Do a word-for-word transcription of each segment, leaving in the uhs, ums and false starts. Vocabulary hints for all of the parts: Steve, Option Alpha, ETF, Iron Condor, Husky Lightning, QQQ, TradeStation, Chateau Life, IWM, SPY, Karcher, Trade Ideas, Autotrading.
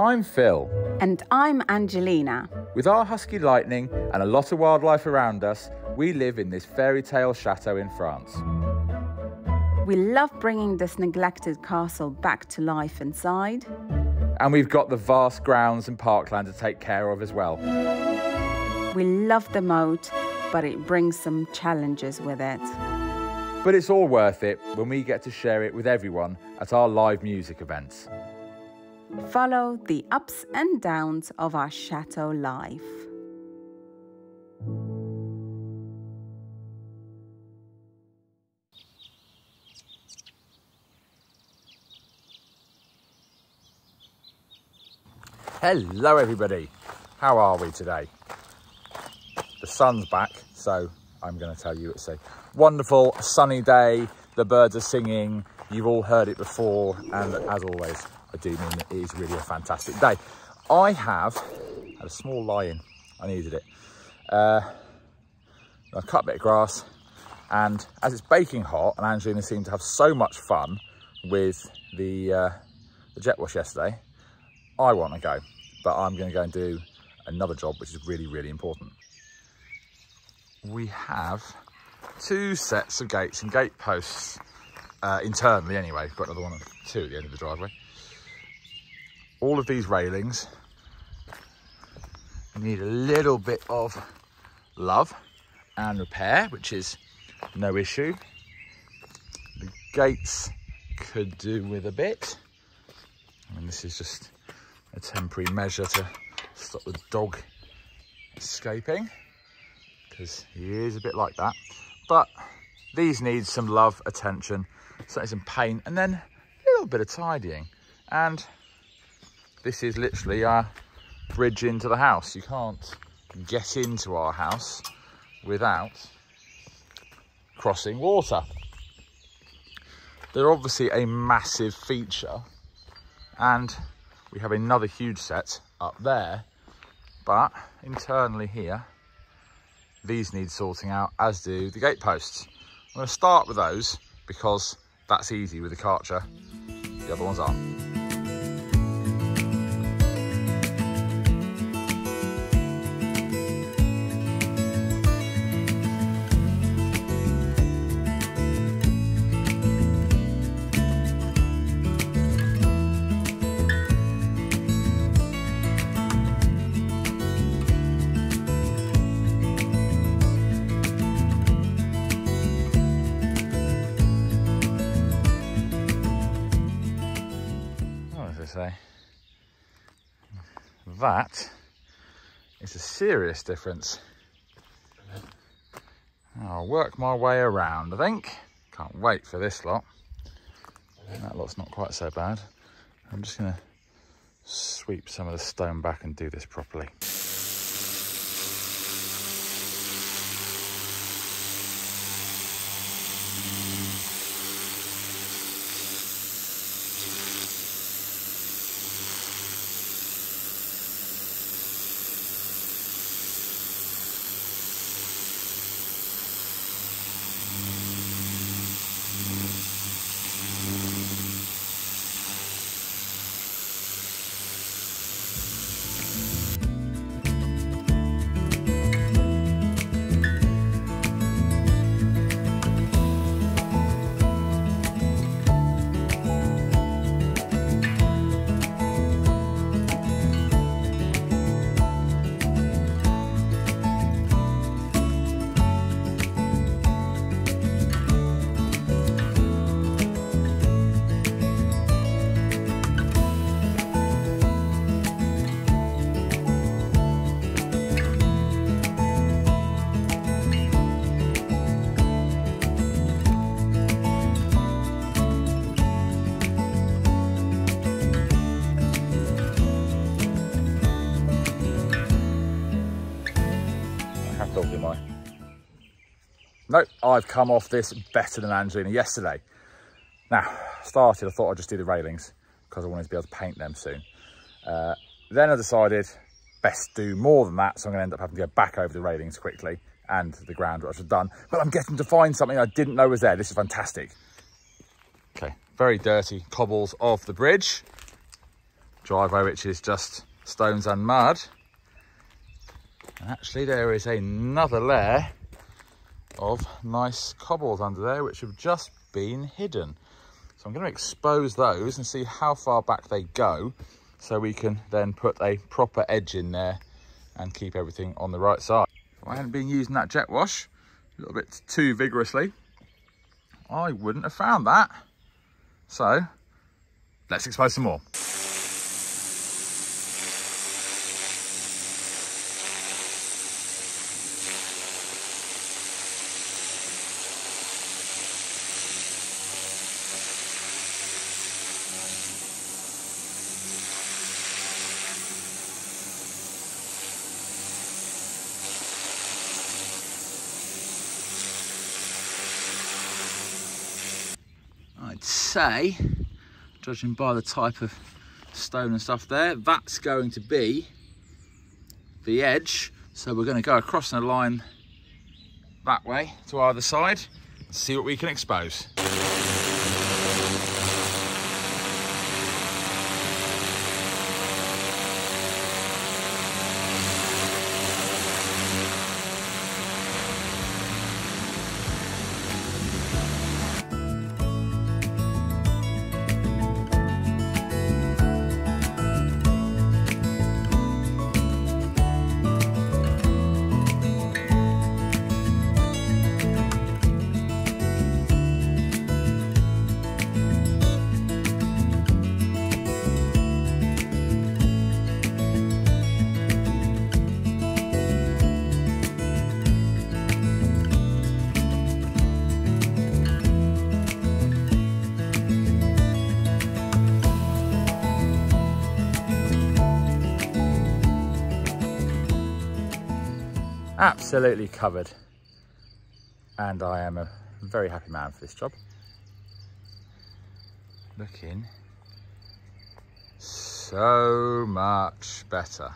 I'm Phil. And I'm Angelina. With our Husky Lightning and a lot of wildlife around us, we live in this fairy tale chateau in France. We love bringing this neglected castle back to life inside. And we've got the vast grounds and parkland to take care of as well. We love the moat, but it brings some challenges with it. But it's all worth it when we get to share it with everyone at our live music events. Follow the ups and downs of our chateau life. Hello everybody, how are we today? The sun's back, so I'm going to tell you it's a wonderful sunny day, the birds are singing, you've all heard it before, and as always, I do mean it is really a fantastic day. I have had a small lie-in, I needed it. Uh, I cut a bit of grass, and as it's baking hot, and Angelina seemed to have so much fun with the, uh, the jet wash yesterday, I want to go, but I'm going to go and do another job, which is really, really important. We have two sets of gates and gate posts, uh, internally anyway. We've got another one, two at the end of the driveway. All of these railings need a little bit of love and repair, which is no issue. The gates could do with a bit. I mean, this is just a temporary measure to stop the dog escaping, because he is a bit like that. But these need some love, attention, certainly some paint, and then a little bit of tidying. And this is literally our bridge into the house. You can't get into our house without crossing water. They're obviously a massive feature, and we have another huge set up there, but internally here, these need sorting out, as do the gate posts. I'm going to start with those because that's easy with the Karcher. The other ones aren't. Say that is a serious difference. I'll work my way around, I think. Can't wait for this lot. That lot's not quite so bad. I'm just gonna sweep some of the stone back and do this properly. Nope, I've come off this better than Angelina yesterday. Now, started, I thought I'd just do the railings because I wanted to be able to paint them soon. Uh, then I decided best do more than that, so I'm going to end up having to go back over the railings quickly and the ground, which I've done. But I'm getting to find something I didn't know was there. This is fantastic. Okay, very dirty cobbles off the bridge. driveway, which is just stones and mud. And actually there is another layer of nice cobbles under there, which have just been hidden. So I'm going to expose those and see how far back they go, so we can then put a proper edge in there and keep everything on the right side. If I hadn't been using that jet wash a little bit too vigorously, I wouldn't have found that. So let's expose some more. I'd say, judging by the type of stone and stuff there, that's going to be the edge. So we're going to go across the line that way to either side and see what we can expose. Absolutely covered, and I am a very happy man for this job. Looking so much better.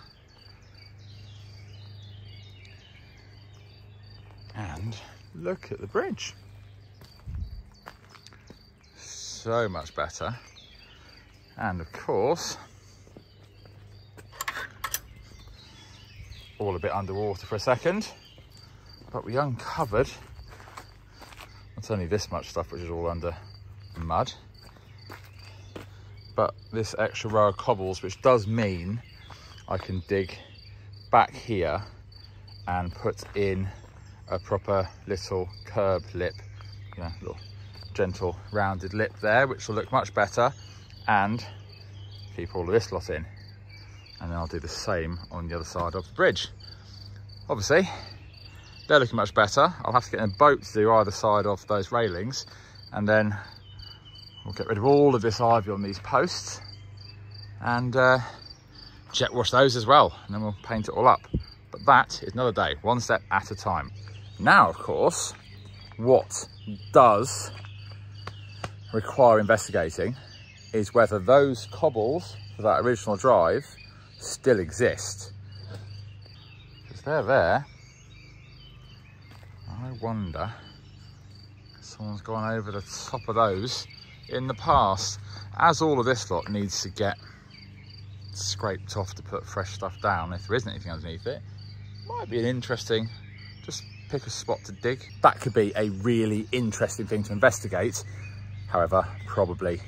And look at the bridge. So much better. And of course, all a bit underwater for a second, but we uncovered not only this much stuff, which is all under mud, but this extra row of cobbles, which does mean I can dig back here and put in a proper little curb lip, you know, little gentle rounded lip there, which will look much better, and keep all of this lot in. And then I'll do the same on the other side of the bridge. Obviously, they're looking much better. I'll have to get in a boat to do either side of those railings, and then we'll get rid of all of this ivy on these posts and uh, jet wash those as well. And then we'll paint it all up. But that is another day, one step at a time. Now, of course, what does require investigating is whether those cobbles for that original drive still exist, because they're there. I wonder if someone's gone over the top of those in the past, as all of this lot needs to get scraped off to put fresh stuff down if there isn't anything underneath it. Might be an interesting, just pick a spot to dig. That could be a really interesting thing to investigate. However, probably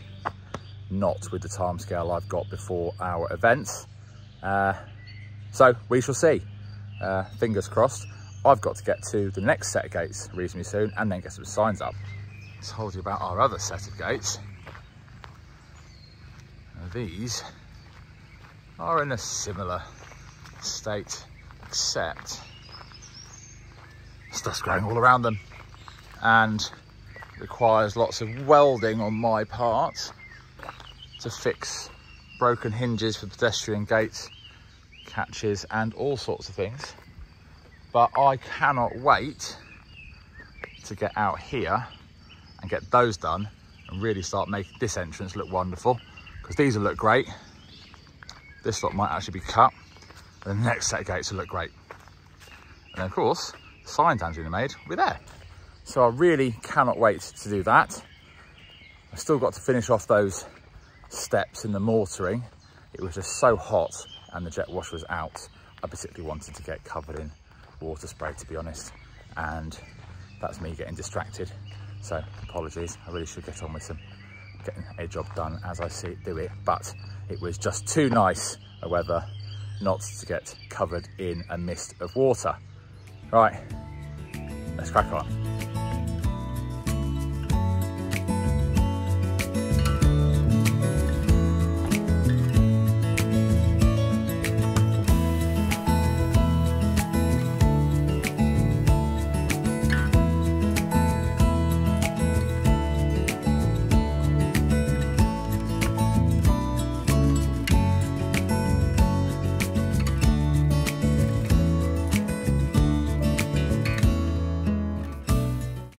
not with the time scale I've got before our events. Uh, so we shall see. Uh, fingers crossed. I've got to get to the next set of gates reasonably soon and then get some signs up. Told you about our other set of gates. Now these are in a similar state, except stuff's growing all around them and requires lots of welding on my part to fix broken hinges for pedestrian gates, catches and all sorts of things. But I cannot wait to get out here and get those done and really start making this entrance look wonderful, because these will look great. This lot might actually be cut and the next set of gates will look great. And then of course, the signs Angelina made will be there. So I really cannot wait to do that. I've still got to finish off those steps in the mortaring It was just so hot and the jet wash was out. I particularly wanted to get covered in water spray, to be honest, and that's me getting distracted. So apologies, I really should get on with some getting a job done as I see it do it, but it was just too nice a weather not to get covered in a mist of water. Right, let's crack on.